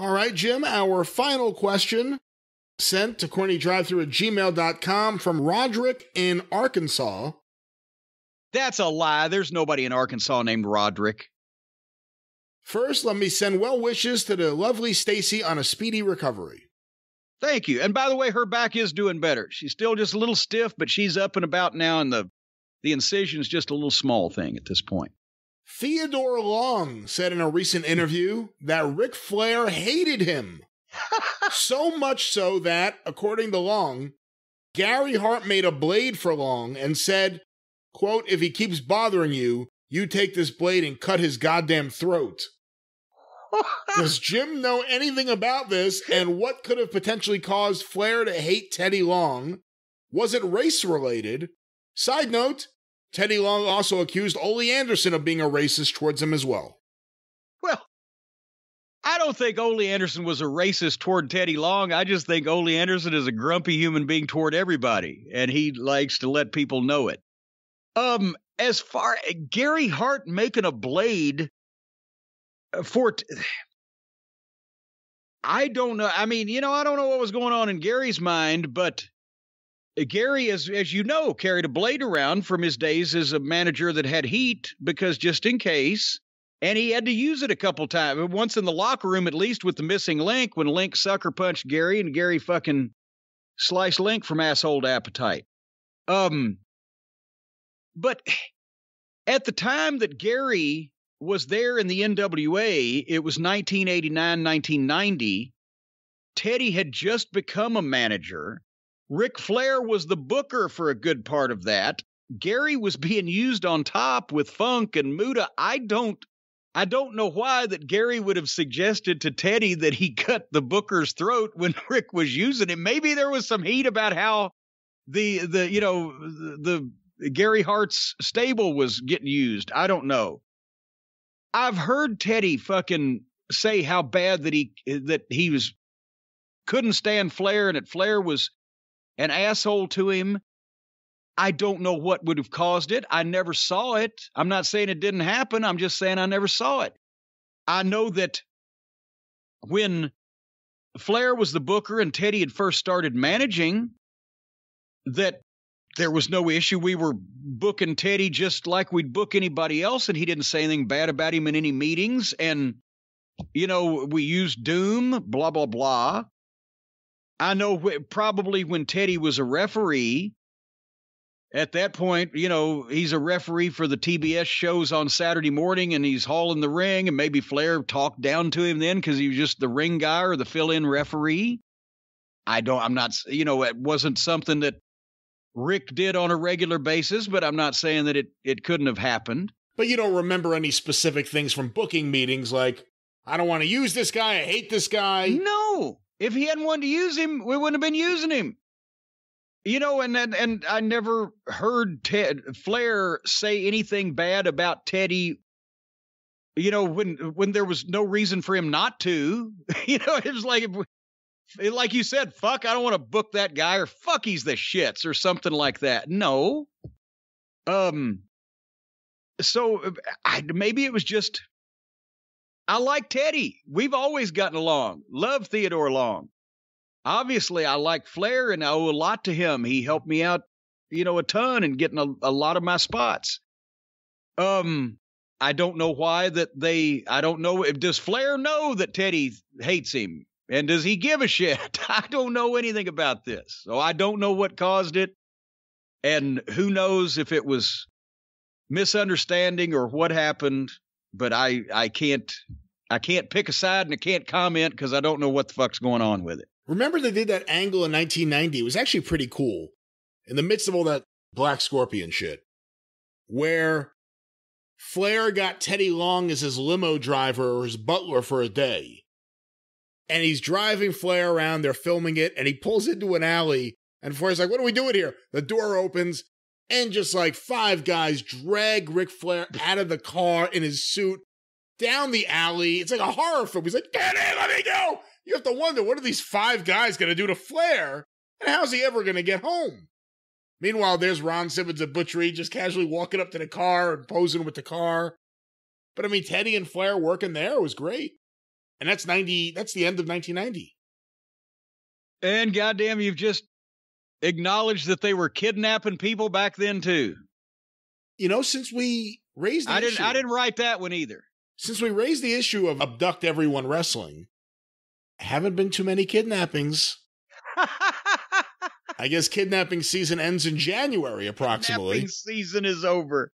All right, Jim, our final question, sent to cornydrivethru@gmail.com from Roderick in Arkansas. That's a lie. There's nobody in Arkansas named Roderick. First, let me send well wishes to the lovely Stacy on a speedy recovery. Thank you. And by the way, her back is doing better. She's still just a little stiff, but she's up and about now, and the incision's just a little small thing at this point. Theodore Long said in a recent interview that Ric Flair hated him. So much so that, according to Long, Gary Hart made a blade for Long and said, quote, "If he keeps bothering you, you take this blade and cut his goddamn throat." Does Jim know anything about this, and what could have potentially caused Flair to hate Teddy Long? Was it race-related? Side note, Teddy Long also accused Ole Anderson of being a racist towards him as well. Well, I don't think Ole Anderson was a racist toward Teddy Long. I just think Ole Anderson is a grumpy human being toward everybody, and he likes to let people know it. As far as Gary Hart making a blade for... I don't know. I mean, you know, I don't know what was going on in Gary's mind, but Gary, as you know, carried a blade around from his days as a manager that had heat, because just in case, and he had to use it a couple times. Once in the locker room, at least, with the Missing Link, when Link sucker punched Gary, and Gary fucking sliced Link from asshole to appetite. But at the time that Gary was there in the NWA, it was 1989, 1990. Teddy had just become a manager. Ric Flair was the booker for a good part of that. Gary was being used on top with Funk and Muda. I don't know why that Gary would have suggested to Teddy that he cut the booker's throat when Rick was using him. Maybe there was some heat about how the Gary Hart's stable was getting used. I don't know. I've heard Teddy fucking say how bad that he couldn't stand Flair, and that Flair was an asshole to him. I don't know what would have caused it. I never saw it. I'm not saying it didn't happen. I'm just saying I never saw it. I know that when Flair was the booker and Teddy had first started managing, that there was no issue. We were booking Teddy just like we'd book anybody else, and he didn't say anything bad about him in any meetings. And, you know, we used Doom, blah, blah, blah. I know probably when Teddy was a referee, at that point, you know, he's a referee for the TBS shows on Saturday morning, and he's hauling the ring, and maybe Flair talked down to him then because he was just the ring guy or the fill-in referee. It wasn't something that Rick did on a regular basis, but I'm not saying that it couldn't have happened. But you don't remember any specific things from booking meetings like, I don't want to use this guy, I hate this guy. No, if he hadn't wanted to use him, we wouldn't have been using him. You know, and I never heard Flair say anything bad about Teddy, you know, when there was no reason for him not to. You know, it was like you said, fuck, I don't want to book that guy, or fuck, he's the shits, or something like that. No. Maybe it was just, I like Teddy. We've always gotten along. Love Theodore Long. Obviously, I like Flair, and I owe a lot to him. He helped me out, you know, a ton in getting a lot of my spots. I don't know why that they... I don't know. Does Flair know that Teddy hates him? And does he give a shit? I don't know anything about this. So I don't know what caused it. And who knows if it was misunderstanding or what happened. But I can't pick a side, and I can't comment because I don't know what the fuck's going on with it. Remember they did that angle in 1990. It was actually pretty cool in the midst of all that Black Scorpion shit, where Flair got Teddy Long as his limo driver or his butler for a day. And he's driving Flair around. They're filming it, and he pulls into an alley, and Flair's like, what are we doing here? The door opens, and just like five guys drag Ric Flair out of the car in his suit down the alley. It's like a horror film. He's like, get in, let me go. You have to wonder, what are these five guys going to do to Flair? And how's he ever going to get home? Meanwhile, there's Ron Simmons and Butch Reed just casually walking up to the car and posing with the car. But I mean, Teddy and Flair working there was great. And that's 90. That's the end of 1990. And goddamn, you've just acknowledged that they were kidnapping people back then too. You know, since we raised the issue, I didn't write that one either. Since we raised the issue of abduct everyone wrestling, haven't been too many kidnappings. I guess kidnapping season ends in January, approximately. Kidnapping season is over.